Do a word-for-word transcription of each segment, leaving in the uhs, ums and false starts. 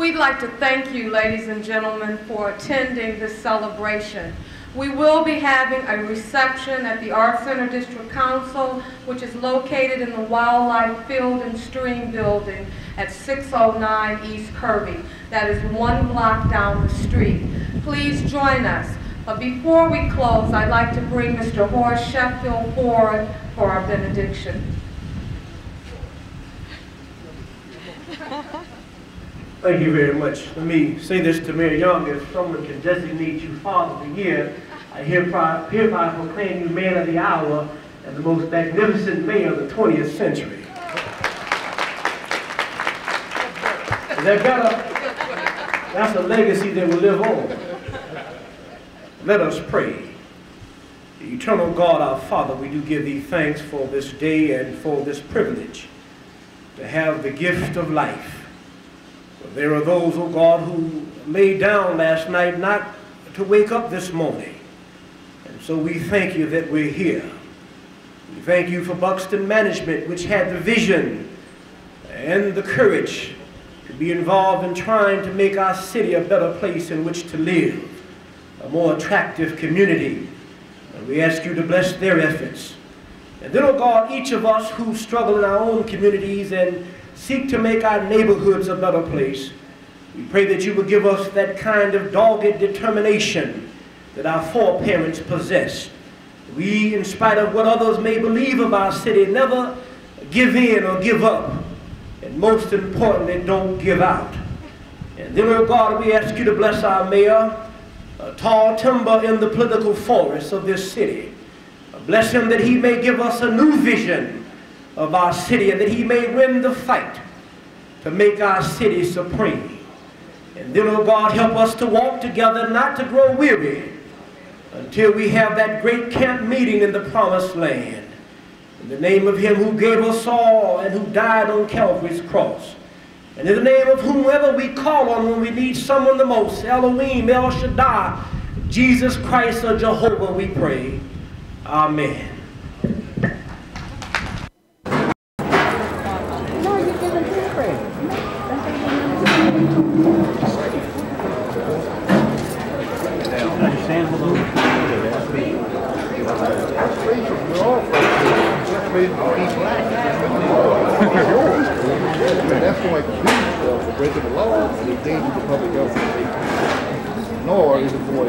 We'd like to thank you, ladies and gentlemen, for attending this celebration. We will be having a reception at the Art Center District Council, which is located in the Wildlife Field and Stream Building at six oh nine East Kirby. That is one block down the street. Please join us. But before we close, I'd like to bring Mister Horace Sheffield forward for our benediction. Thank you very much. Let me say this to Mayor Young. If someone can designate you Father of the Year, I hereby, hereby proclaim you Man of the Hour and the most magnificent mayor of the twentieth century. Is that better? That's a legacy that will live on. Let us pray. Eternal God, our Father, we do give thee thanks for this day and for this privilege to have the gift of life. There are those, oh God, who lay down last night not to wake up this morning. And so we thank you that we're here. We thank you for Buxton Management, which had the vision and the courage to be involved in trying to make our city a better place in which to live, a more attractive community. And we ask you to bless their efforts. And then, oh God, each of us who struggle in our own communities and seek to make our neighborhoods a better place, we pray that you will give us that kind of dogged determination that our foreparents possessed. We, in spite of what others may believe of our city, never give in or give up, and most importantly, don't give out. And then, oh God, we ask you to bless our mayor, a tall timber in the political forest of this city. Bless him that he may give us a new vision of our city, and that he may win the fight to make our city supreme. And then, oh God, help us to walk together, not to grow weary, until we have that great camp meeting in the promised land. In the name of him who gave us all and who died on Calvary's cross, and in the name of whomever we call on when we need someone the most, Elohim, El Shaddai, Jesus Christ, or Jehovah, we pray. Amen. It has to be the city, it has to be you.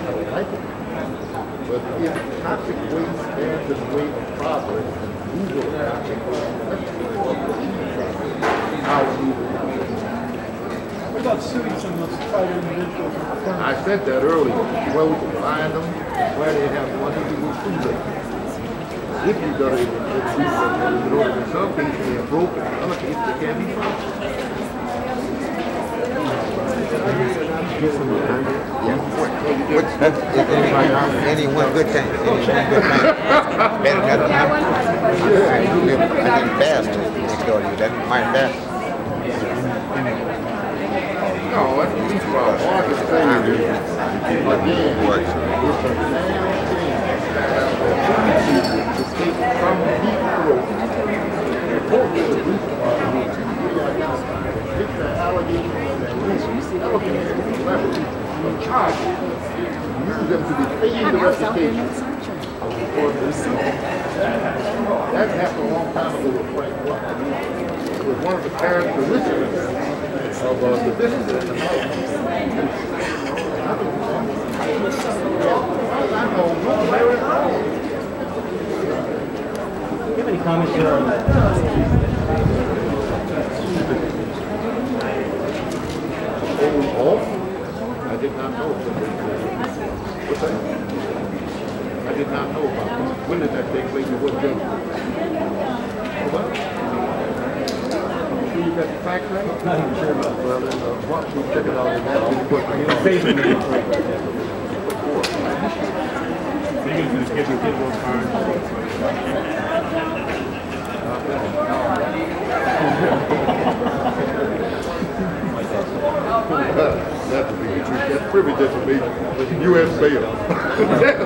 I like it. But if toxic waste stands in way of progress, we will have to go. What about suing some of those private individuals? I said that earlier. Where we can find them, where they have money, we will sue them. If you got to sue them, in some cases they are broken, in other cases they can't be found. Yes. Any one good thing. Better than nothing. I think fast next door to you. That might fast. No, at least about one. Charge use them to be paid the reputation for the city. That happened a long time ago with Frank White. It was one of the characteristics of uh, the business in the house. Do you have any comments here on that? I did not know about that. I did not know about that. When did that take place and what day? I'm sure you got the facts right? No, I'm sure about it. Well, then, once we check it out, we'll put it in. Thank you. That's that privilege to be with U S bail. What's that?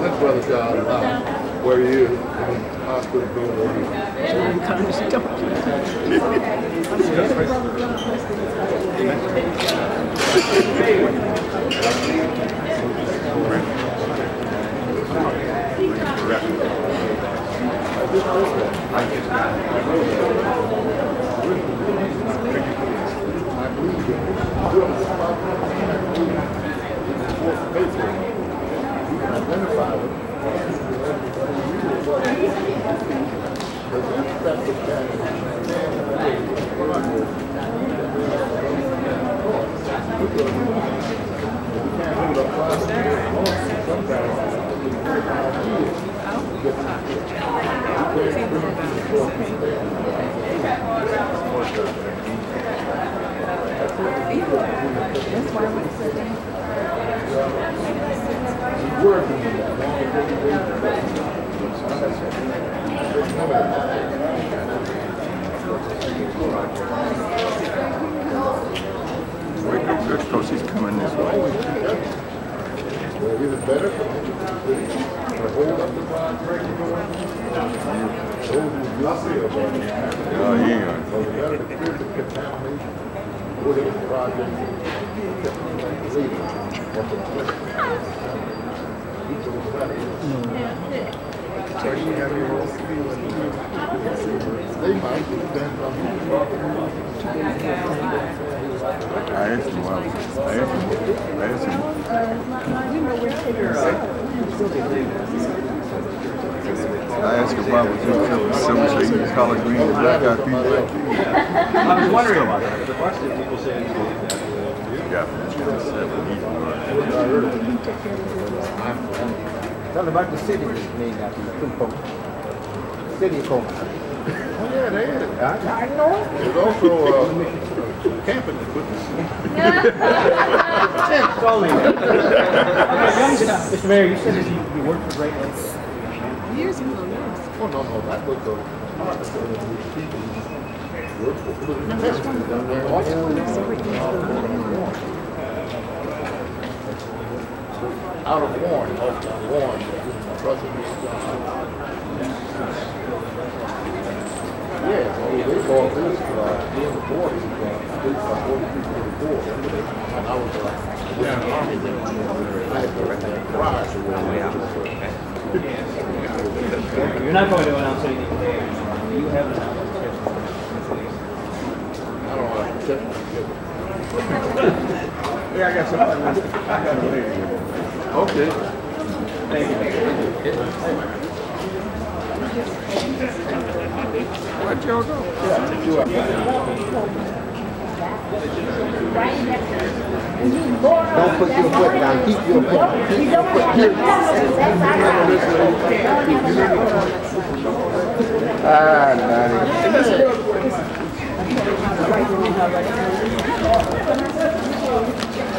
That's brother God uh, where he is in the hospital building. Don't I just I wait, because he's coming this way. Well, even better for the hold up the bond break and go in. Oh, yeah. So the better to clear the contamination, go ahead with projects and get them like the leader. They might depend on who's talking. I asked him, I asked him, I asked him. I asked him why was he killing so much of color green and black eyed people like you? I was wondering about that. The Boston people say it's really bad. Yeah. Tell about the city named after the two folks. City folk. Oh, yeah, they had it. I know. There's also, uh, camping to put this in. Mister Mayor, you said that you, you worked for Great Lakes. Years ago, yes. Oh, no, no, that was the work for the investment down there. Out of Warren, out of Warren, yeah, they bought this in the forties. I was like, you're not going to announce anything. You have announced. I don't know. Yeah, I got something. I got it. Okay. Thank you. Where'd y'all go? Don't put your foot down. Keep your foot down. Keep your foot down. Ah, nice. Get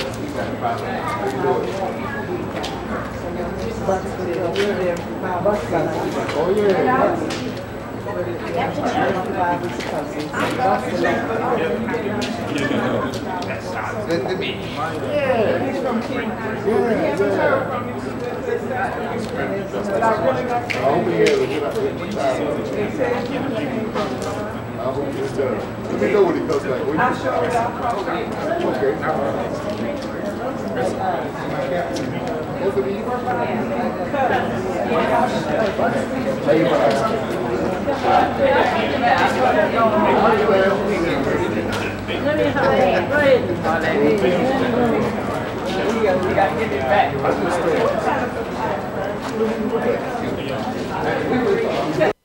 doing? Oh yeah. I hope it's done. Let me know what he looks like. I'm sure it's all okay. Okay.